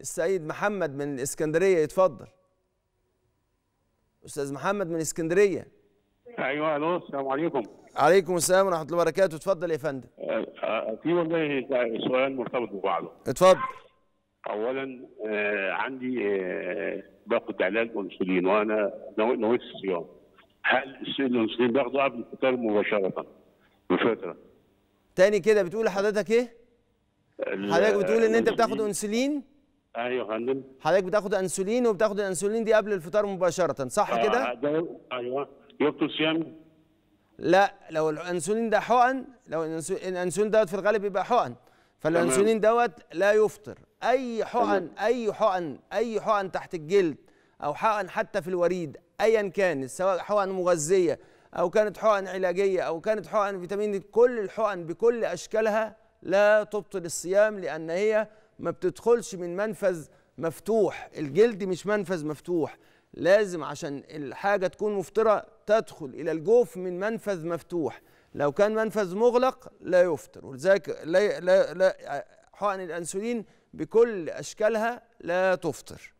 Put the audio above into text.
السيد محمد من الإسكندرية، يتفضل. أستاذ محمد من الإسكندرية. أيوه، ألو، السلام عليكم. عليكم السلام ورحمة الله وبركاته، اتفضل يا فندم. في والله سؤال مرتبط ببعضه. اتفضل. أولاً عندي باخد علاج أنسولين وأنا نويت الصيام. هل الأنسولين باخده قبل الفطار مباشرة بفترة؟ تاني كده بتقول لحضرتك إيه؟ حضرتك بتقول إن أنت بتاخد أنسولين؟ ايوه يا فندم. حضرتك بتاخد انسولين، وبتاخد الانسولين دي قبل الفطار مباشره، صح كده؟ ايوه. يبطل صيام؟ لا، لو الانسولين ده حقن، لو الانسولين دوت في الغالب يبقى حقن، فالانسولين دوت لا يفطر. اي حقن اي حقن اي حقن تحت الجلد او حقن حتى في الوريد ايا كان، سواء حقن مغذيه او كانت حقن علاجيه او كانت حقن فيتامين، كل الحقن بكل اشكالها لا تبطل الصيام، لان هي ما بتدخلش من منفذ مفتوح. الجلد مش منفذ مفتوح، لازم عشان الحاجة تكون مفطرة تدخل إلى الجوف من منفذ مفتوح. لو كان منفذ مغلق لا يفطر، ولذلك حقن الأنسولين بكل أشكالها لا تفطر.